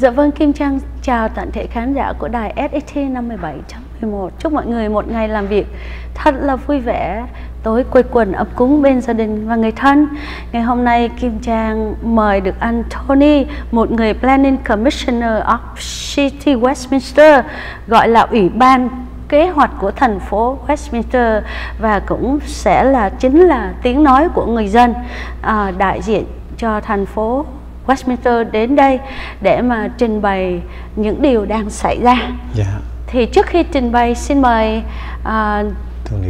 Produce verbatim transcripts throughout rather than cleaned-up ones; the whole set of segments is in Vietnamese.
Dạ vâng, Kim Trang chào toàn thể khán giả của đài ét e tê năm mươi bảy chấm mười một. Chúc mọi người một ngày làm việc thật là vui vẻ, tối quây quần ấm cúng bên gia đình và người thân. Ngày hôm nay Kim Trang mời được Anthony, một người Planning Commissioner of City Westminster, gọi là Ủy ban Kế hoạch của thành phố Westminster, và cũng sẽ là chính là tiếng nói của người dân, à, đại diện cho thành phố Westminster đến đây để mà trình bày những điều đang xảy ra. Yeah. Thì trước khi trình bày, xin mời uh,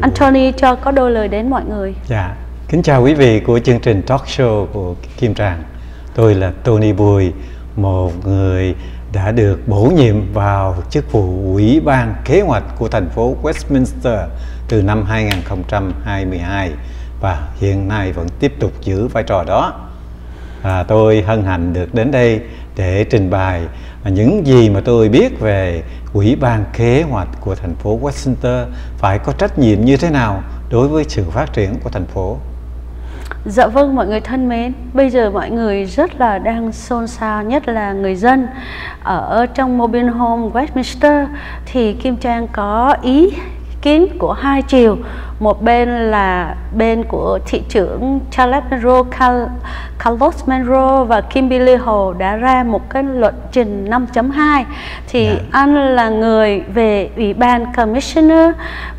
Anthony cho có đôi lời đến mọi người. Yeah. Kính chào quý vị của chương trình Talk Show của Kim Trang. Tôi là Tony Bùi, một người đã được bổ nhiệm vào chức vụ Ủy ban Kế hoạch của thành phố Westminster từ năm hai nghìn không trăm hai mươi hai và hiện nay vẫn tiếp tục giữ vai trò đó. À, tôi hân hạnh được đến đây để trình bày những gì mà tôi biết về Ủy ban Kế hoạch của thành phố Westminster phải có trách nhiệm như thế nào đối với sự phát triển của thành phố. Dạ vâng, mọi người thân mến, bây giờ mọi người rất là đang xôn xao, nhất là người dân ở trong mobile home Westminster. Thì Kim Trang có ý kiến của hai chiều. Một bên là bên của thị trưởng Calend Manro, Cal, Carlos Manro và Kimberly Hồ đã ra một cái luận trình năm chấm hai. Thì yeah. anh là người về Ủy ban Commissioner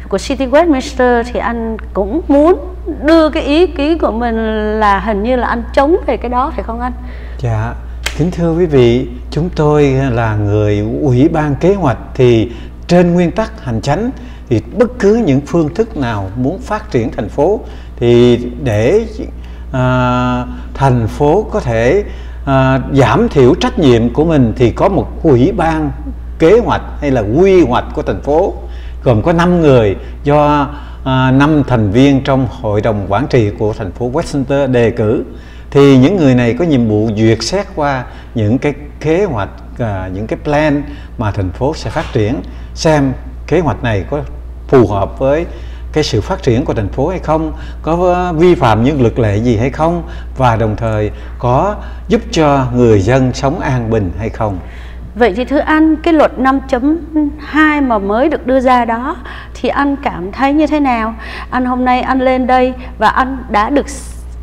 của City Westminster, thì anh cũng muốn đưa cái ý kiến của mình, là hình như là anh chống về cái đó, phải không anh? Dạ. Yeah. Kính thưa quý vị, chúng tôi là người Ủy ban Kế hoạch, thì trên nguyên tắc hành chánh thì bất cứ những phương thức nào muốn phát triển thành phố thì để à, thành phố có thể à, giảm thiểu trách nhiệm của mình thì có một ủy ban kế hoạch hay là quy hoạch của thành phố gồm có năm người, do à, năm thành viên trong hội đồng quản trị của thành phố Westminster đề cử. Thì những người này có nhiệm vụ duyệt xét qua những cái kế hoạch, à, những cái plan mà thành phố sẽ phát triển, xem kế hoạch này có phù hợp với cái sự phát triển của thành phố hay không, có vi phạm những luật lệ gì hay không, và đồng thời có giúp cho người dân sống an bình hay không. Vậy thì thưa anh, cái luật năm chấm hai mà mới được đưa ra đó thì anh cảm thấy như thế nào? Anh hôm nay anh lên đây và anh đã được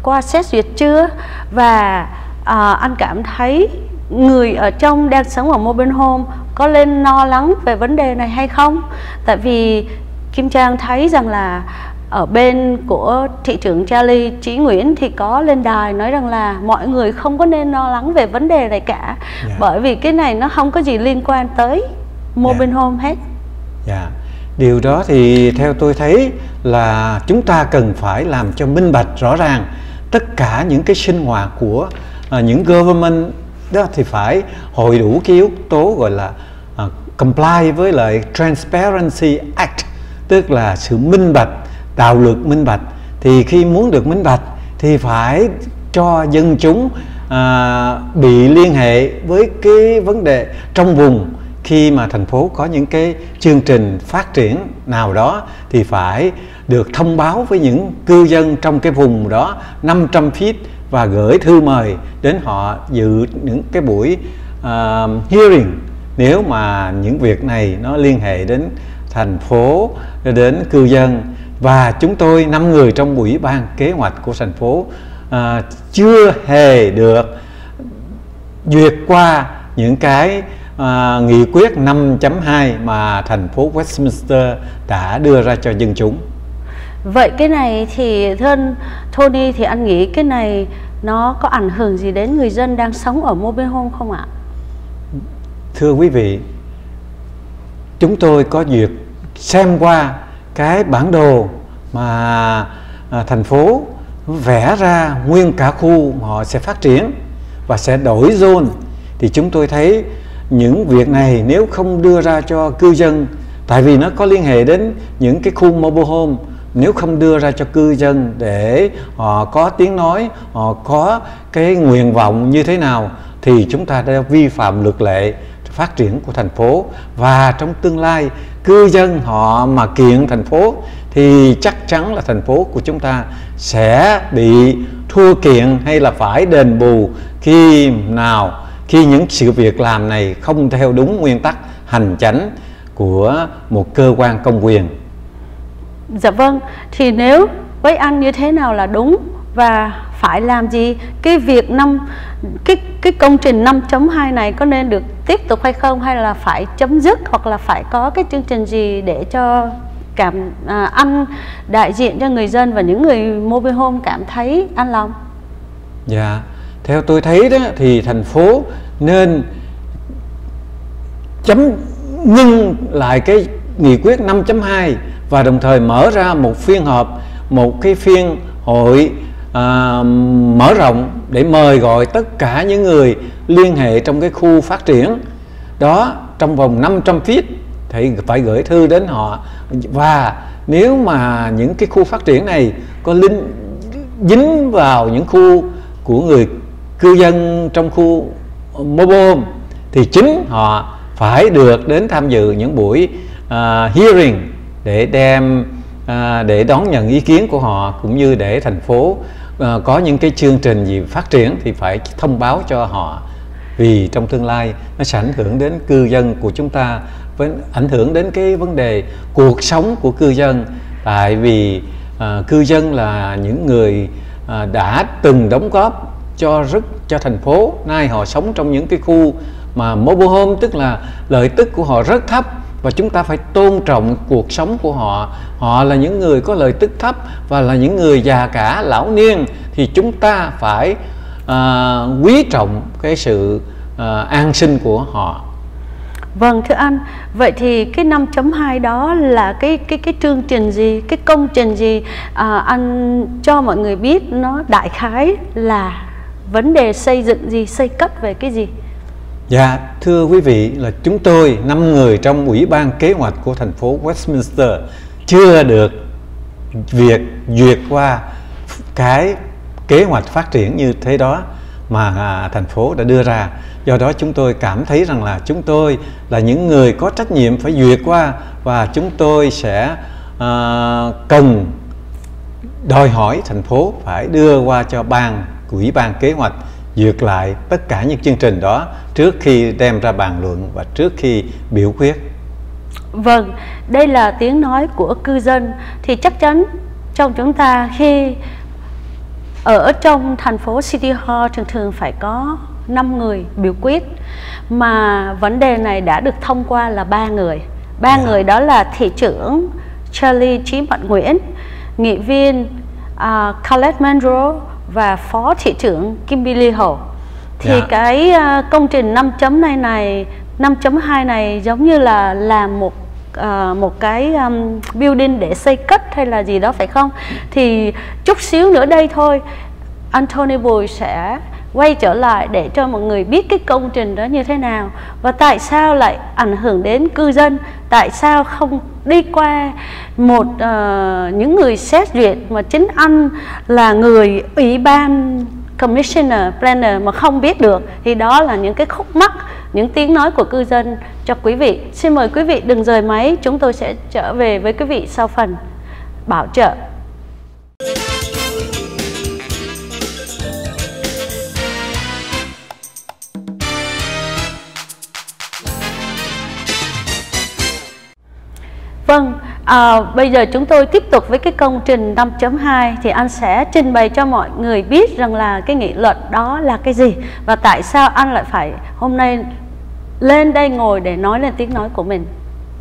qua xét duyệt chưa? Và à, anh cảm thấy người ở trong đang sống ở mobile home có lên lo lắng về vấn đề này hay không? Tại vì Kim Trang thấy rằng là ở bên của thị trưởng Charlie Chí Nguyễn thì có lên đài nói rằng là mọi người không có nên lo lắng về vấn đề này cả, yeah. bởi vì cái này nó không có gì liên quan tới mobile yeah. home hết. Yeah. Điều đó thì theo tôi thấy là chúng ta cần phải làm cho minh bạch rõ ràng tất cả những cái sinh hoạt của à, những government đó, thì phải hội đủ cái yếu tố gọi là uh, comply với lại Transparency Act, tức là sự minh bạch, đạo luật minh bạch. Thì khi muốn được minh bạch thì phải cho dân chúng uh, bị liên hệ với cái vấn đề trong vùng. Khi mà thành phố có những cái chương trình phát triển nào đó thì phải được thông báo với những cư dân trong cái vùng đó năm trăm feet và gửi thư mời đến họ dự những cái buổi uh, hearing, nếu mà những việc này nó liên hệ đến thành phố, đến cư dân. Và chúng tôi năm người trong ủy ban kế hoạch của thành phố uh, chưa hề được duyệt qua những cái uh, nghị quyết năm chấm hai mà thành phố Westminster đã đưa ra cho dân chúng. Vậy cái này thì thân Tony, thì anh nghĩ cái này nó có ảnh hưởng gì đến người dân đang sống ở mobile home không ạ? Thưa quý vị, chúng tôi có duyệt xem qua cái bản đồ mà thành phố vẽ ra nguyên cả khu họ sẽ phát triển và sẽ đổi zone. Thì chúng tôi thấy những việc này nếu không đưa ra cho cư dân, tại vì nó có liên hệ đến những cái khu mobile home, nếu không đưa ra cho cư dân để họ có tiếng nói, họ có cái nguyện vọng như thế nào, thì chúng ta đã vi phạm luật lệ phát triển của thành phố. Và trong tương lai cư dân họ mà kiện thành phố thì chắc chắn là thành phố của chúng ta sẽ bị thua kiện hay là phải đền bù khi nào khi những sự việc làm này không theo đúng nguyên tắc hành chánh của một cơ quan công quyền. Dạ vâng, thì nếu với anh như thế nào là đúng và phải làm gì? Cái việc năm cái cái công trình năm chấm hai này có nên được tiếp tục hay không, hay là phải chấm dứt, hoặc là phải có cái chương trình gì để cho cảm à, anh đại diện cho người dân và những người mobile home cảm thấy an lòng? Dạ, theo tôi thấy đó thì thành phố nên chấm ngưng lại cái nghị quyết năm chấm hai và đồng thời mở ra một phiên họp, một cái phiên hội à, mở rộng để mời gọi tất cả những người liên hệ trong cái khu phát triển đó trong vòng năm trăm feet thì phải gửi thư đến họ. Và nếu mà những cái khu phát triển này có linh dính vào những khu của người cư dân trong khu mobile home thì chính họ phải được đến tham dự những buổi uh, hearing để đem uh, để đón nhận ý kiến của họ, cũng như để thành phố uh, có những cái chương trình gì phát triển thì phải thông báo cho họ, vì trong tương lai nó sẽ ảnh hưởng đến cư dân của chúng ta, với ảnh hưởng đến cái vấn đề cuộc sống của cư dân. Tại vì uh, cư dân là những người uh, đã từng đóng góp cho rất cho thành phố, nay họ sống trong những cái khu mà mobile home, tức là lợi tức của họ rất thấp, và chúng ta phải tôn trọng cuộc sống của họ. Họ là những người có lợi tức thấp và là những người già cả, lão niên, thì chúng ta phải à, quý trọng cái sự à, an sinh của họ. Vâng, thưa anh, vậy thì cái năm chấm hai đó là cái cái cái chương trình gì, cái công trình gì, à, anh cho mọi người biết nó đại khái là vấn đề xây dựng gì, xây cất về cái gì? Dạ, thưa quý vị, là chúng tôi năm người trong Ủy ban Kế hoạch của thành phố Westminster chưa được việc duyệt qua cái kế hoạch phát triển như thế đó mà thành phố đã đưa ra. Do đó chúng tôi cảm thấy rằng là chúng tôi là những người có trách nhiệm phải duyệt qua, và chúng tôi sẽ uh, cần đòi hỏi thành phố phải đưa qua cho ban của Ủy ban Kế hoạch duyệt lại tất cả những chương trình đó trước khi đem ra bàn luận và trước khi biểu quyết. Vâng, đây là tiếng nói của cư dân, thì chắc chắn trong chúng ta khi ở trong thành phố City Hall thường thường phải có năm người biểu quyết, mà vấn đề này đã được thông qua là ba người. Ba yeah. người đó là thị trưởng Charlie Chí Mạnh Nguyễn, nghị viên uh, Calend Manro và phó thị trưởng Kimberly Hồ. Thì yeah. cái uh, công trình năm chấm hai này, này năm chấm hai này giống như là làm một uh, một cái um, building để xây cất hay là gì đó phải không? Thì chút xíu nữa đây thôi, Anthony Bùi sẽ quay trở lại để cho mọi người biết cái công trình đó như thế nào và tại sao lại ảnh hưởng đến cư dân, tại sao không đi qua một uh, những người xét duyệt mà chính anh là người ủy ban commissioner planner mà không biết được. Thì đó là những cái khúc mắc, những tiếng nói của cư dân cho quý vị. Xin mời quý vị đừng rời máy, chúng tôi sẽ trở về với quý vị sau phần bảo trợ. Vâng, à, bây giờ chúng tôi tiếp tục với cái công trình năm chấm hai. Thì anh sẽ trình bày cho mọi người biết rằng là cái nghị luật đó là cái gì và tại sao anh lại phải hôm nay lên đây ngồi để nói lên tiếng nói của mình.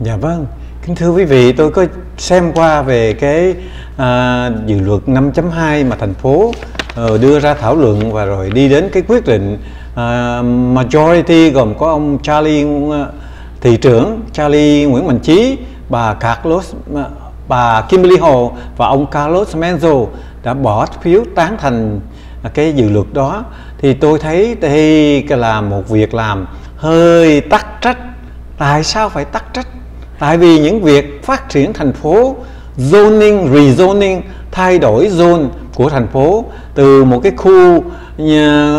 Dạ vâng, kính thưa quý vị, tôi có xem qua về cái à, dự luật năm chấm hai mà thành phố ờ, đưa ra thảo luận và rồi đi đến cái quyết định à, majority gồm có ông Charlie, thị trưởng Charlie Nguyễn Minh Chí, bà Carlos, bà Kimberly Hồ và ông Carlos Manzo đã bỏ phiếu tán thành cái dự luật đó. Thì tôi thấy đây là một việc làm hơi tắc trách. Tại sao phải tắc trách? Tại vì những việc phát triển thành phố, zoning, rezoning, thay đổi zone của thành phố từ một cái khu nhà,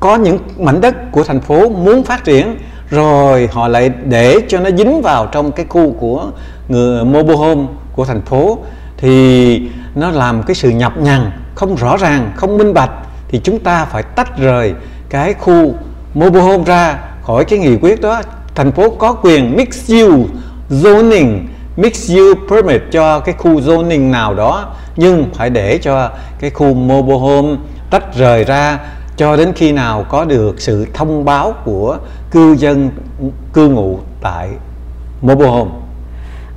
có những mảnh đất của thành phố muốn phát triển, rồi họ lại để cho nó dính vào trong cái khu của người mobile home của thành phố, thì nó làm cái sự nhập nhằng, không rõ ràng, không minh bạch. Thì chúng ta phải tách rời cái khu mobile home ra khỏi cái nghị quyết đó. Thành phố có quyền mixed use zoning, mixed use permit cho cái khu zoning nào đó, nhưng phải để cho cái khu mobile home tách rời ra cho đến khi nào có được sự thông báo của cư dân cư ngụ tại mobile home,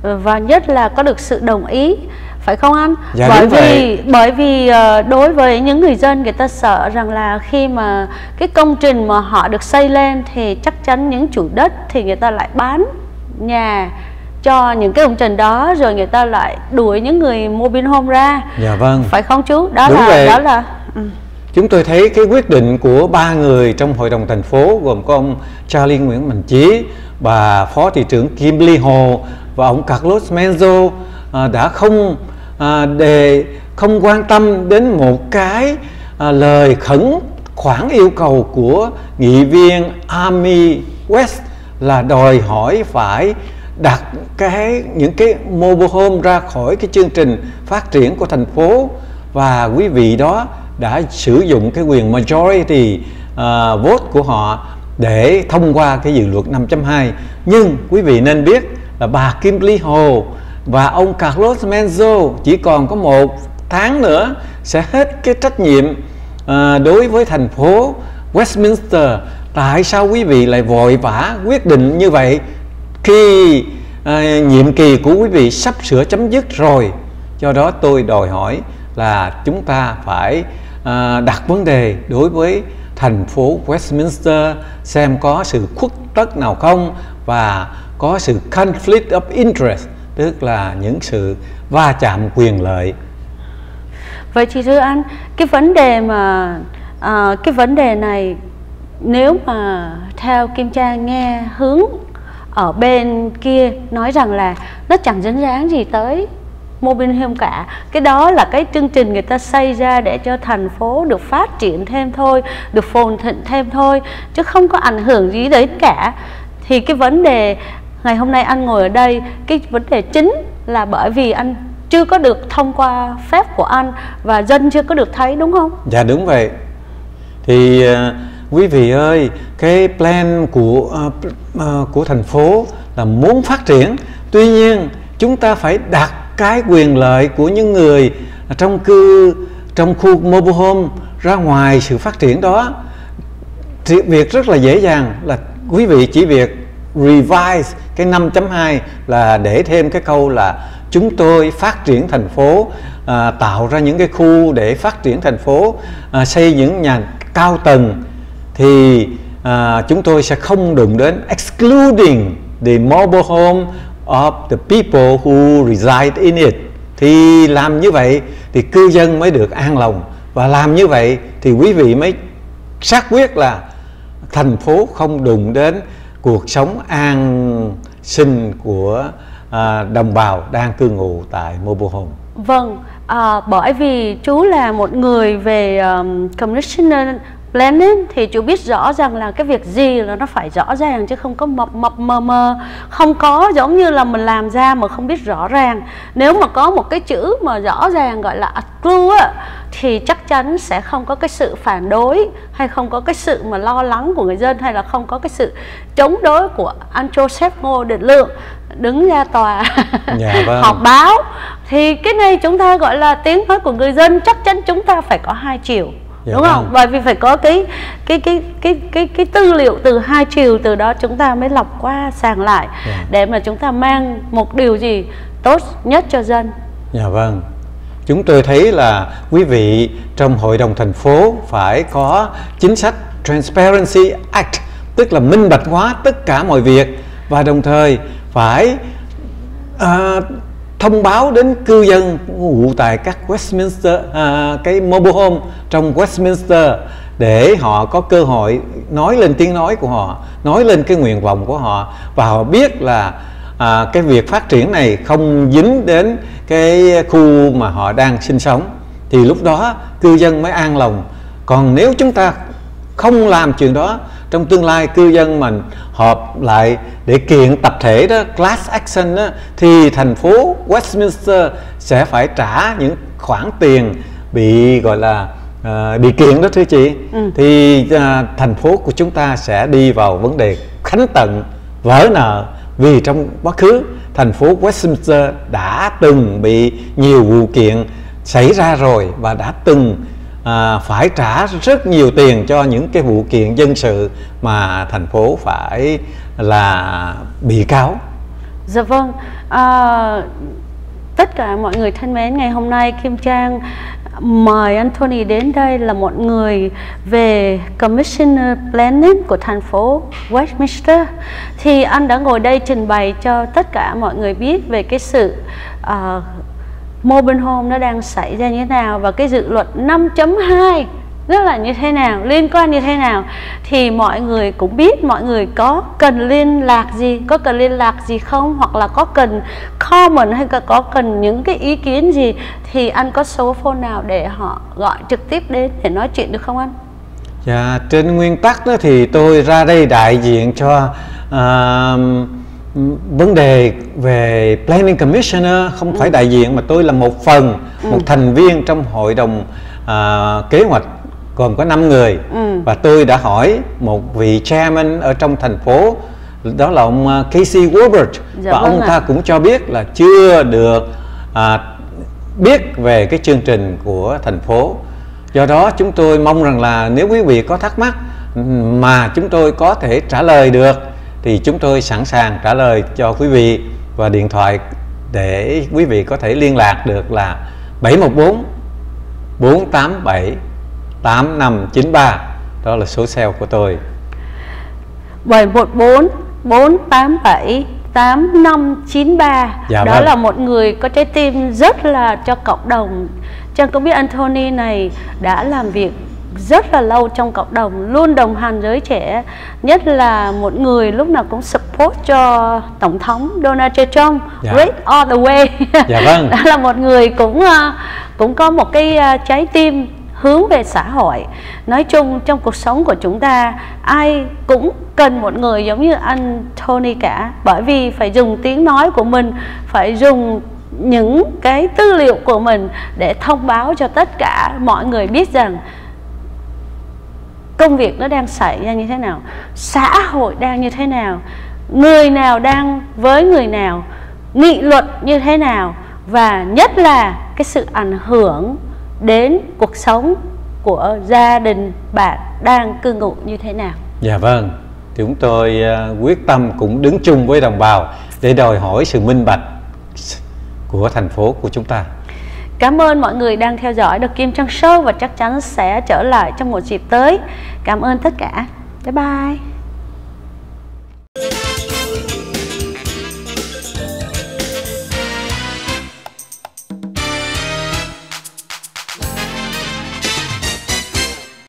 và nhất là có được sự đồng ý, phải không anh? Dạ, bởi vì vậy. bởi vì đối với những người dân, người ta sợ rằng là khi mà cái công trình mà họ được xây lên thì chắc chắn những chủ đất thì người ta lại bán nhà cho những cái công trình đó, rồi người ta lại đuổi những người mobile home ra. Dạ vâng. Phải không chú? Đó Đúng là vậy. đó là ừ. Chúng tôi thấy cái quyết định của ba người trong hội đồng thành phố gồm có ông Charlie Nguyễn Minh Chí, bà phó thị trưởng Kimberly Hồ và ông Carlos Manzo à, đã không à, đề không quan tâm đến một cái à, lời khẩn khoản yêu cầu của nghị viên Amy West là đòi hỏi phải đặt cái những cái mobile home ra khỏi cái chương trình phát triển của thành phố, và quý vị đó đã sử dụng cái quyền majority uh, vote của họ để thông qua cái dự luật năm chấm hai. Nhưng quý vị nên biết là bà Kimberly Hồ và ông Carlos Manzo chỉ còn có một tháng nữa sẽ hết cái trách nhiệm uh, đối với thành phố Westminster. Tại sao quý vị lại vội vã quyết định như vậy khi à, nhiệm kỳ của quý vị sắp sửa chấm dứt rồi? Do đó tôi đòi hỏi là chúng ta phải à, đặt vấn đề đối với thành phố Westminster xem có sự khuất tất nào không, và có sự conflict of interest, tức là những sự va chạm quyền lợi. Vậy chị Thư Anh, cái vấn đề mà à, cái vấn đề này nếu mà theo Kim Trang nghe hướng ở bên kia nói rằng là nó chẳng dính dáng gì tới mobile home cả, cái đó là cái chương trình người ta xây ra để cho thành phố được phát triển thêm thôi, được phồn thịnh thêm thôi, chứ không có ảnh hưởng gì đến cả. Thì cái vấn đề ngày hôm nay anh ngồi ở đây, cái vấn đề chính là bởi vì anh chưa có được thông qua phép của anh và dân chưa có được thấy, đúng không? Dạ đúng vậy. Thì quý vị ơi, cái plan của uh, của thành phố là muốn phát triển, tuy nhiên chúng ta phải đặt cái quyền lợi của những người trong cư trong khu mobile home ra ngoài sự phát triển đó. Thì việc rất là dễ dàng là quý vị chỉ việc revise cái năm chấm hai là để thêm cái câu là chúng tôi phát triển thành phố, à, tạo ra những cái khu để phát triển thành phố, à, xây những nhà cao tầng, thì à, chúng tôi sẽ không đụng đến excluding the mobile home of the people who reside in it. Thì làm như vậy thì cư dân mới được an lòng, và làm như vậy thì quý vị mới xác quyết là thành phố không đụng đến cuộc sống an sinh của à, đồng bào đang cư ngụ tại mobile home. Vâng, à, bởi vì chú là một người về um, commissioner planning thì chú biết rõ rằng là cái việc gì là nó phải rõ ràng, chứ không có mập mập mờ mờ, không có giống như là mình làm ra mà không biết rõ ràng. Nếu mà có một cái chữ mà rõ ràng gọi là clue á, thì chắc chắn sẽ không có cái sự phản đối, hay không có cái sự mà lo lắng của người dân, hay là không có cái sự chống đối của anh Joseph Ngô Đình Lượng đứng ra tòa dạ, vâng. họp báo. Thì cái này chúng ta gọi là tiếng nói của người dân, chắc chắn chúng ta phải có hai chiều. Dạ, đúng không? Vâng. Bởi vì phải có cái cái cái cái cái cái tư liệu từ hai chiều, từ đó chúng ta mới lọc qua sàng lại dạ. để mà chúng ta mang một điều gì tốt nhất cho dân. Dạ vâng. Chúng tôi thấy là quý vị trong hội đồng thành phố phải có chính sách Transparency Act, tức là minh bạch hóa tất cả mọi việc, và đồng thời phải uh, thông báo đến cư dân ngụ tại các Westminster à, cái mobile home trong Westminster để họ có cơ hội nói lên tiếng nói của họ, nói lên cái nguyện vọng của họ, và họ biết là à, cái việc phát triển này không dính đến cái khu mà họ đang sinh sống, thì lúc đó cư dân mới an lòng. Còn nếu chúng ta không làm chuyện đó, trong tương lai cư dân mình họp lại để kiện tập thể đó, class action đó, thì thành phố Westminster sẽ phải trả những khoản tiền bị gọi là uh, bị kiện đó thưa chị, ừ. thì uh, thành phố của chúng ta sẽ đi vào vấn đề khánh tận, vỡ nợ. Vì trong quá khứ thành phố Westminster đã từng bị nhiều vụ kiện xảy ra rồi, và đã từng à, phải trả rất nhiều tiền cho những cái vụ kiện dân sự mà thành phố phải là bị cáo. Dạ vâng, à, tất cả mọi người thân mến, ngày hôm nay Kim Trang mời Anthony đến đây là một người về Commissioner Planning của thành phố Westminster. Thì anh đã ngồi đây trình bày cho tất cả mọi người biết về cái sự uh, mobile home nó đang xảy ra như thế nào, và cái dự luật năm chấm hai rất là như thế nào, liên quan như thế nào. Thì mọi người cũng biết, mọi người có cần liên lạc gì, có cần liên lạc gì không, hoặc là có cần comment hay có cần những cái ý kiến gì, thì anh có số phone nào để họ gọi trực tiếp đến để nói chuyện được không anh? Dạ, trên nguyên tắc đó thì tôi ra đây đại diện cho uh, vấn đề về Planning Commissioner, không ừ. phải đại diện, mà tôi là một phần, ừ. một thành viên trong hội đồng uh, kế hoạch gồm có năm người, ừ. và tôi đã hỏi một vị chairman ở trong thành phố, đó là ông Casey Warburg, dạ, và vâng ông à. ta cũng cho biết là chưa được uh, biết về cái chương trình của thành phố. Do đó chúng tôi mong rằng là nếu quý vị có thắc mắc mà chúng tôi có thể trả lời được thì chúng tôi sẵn sàng trả lời cho quý vị, và điện thoại để quý vị có thể liên lạc được là bảy một bốn bốn tám bảy tám năm chín ba, đó là số cell của tôi. bảy một bốn bốn tám bảy tám năm chín ba, dạ, đó vâng. là một người có trái tim rất là cho cộng đồng. Trang cũng biết Anthony này đã làm việc rất là lâu trong cộng đồng, luôn đồng hành giới trẻ, nhất là một người lúc nào cũng support cho Tổng thống Donald Trump, dạ. right all the way. Dạ vâng. Đó là một người cũng cũng có một cái trái tim hướng về xã hội. Nói chung trong cuộc sống của chúng ta, ai cũng cần một người giống như Anthony cả, bởi vì phải dùng tiếng nói của mình, phải dùng những cái tư liệu của mình để thông báo cho tất cả mọi người biết rằng công việc nó đang xảy ra như thế nào, xã hội đang như thế nào, người nào đang với người nào, nghị luật như thế nào, và nhất là cái sự ảnh hưởng đến cuộc sống của gia đình bạn đang cư ngụ như thế nào. Dạ vâng, chúng tôi quyết tâm cũng đứng chung với đồng bào để đòi hỏi sự minh bạch của thành phố của chúng ta. Cảm ơn mọi người đang theo dõi được Kim Trang Show, và chắc chắn sẽ trở lại trong một dịp tới. Cảm ơn tất cả. Bye bye.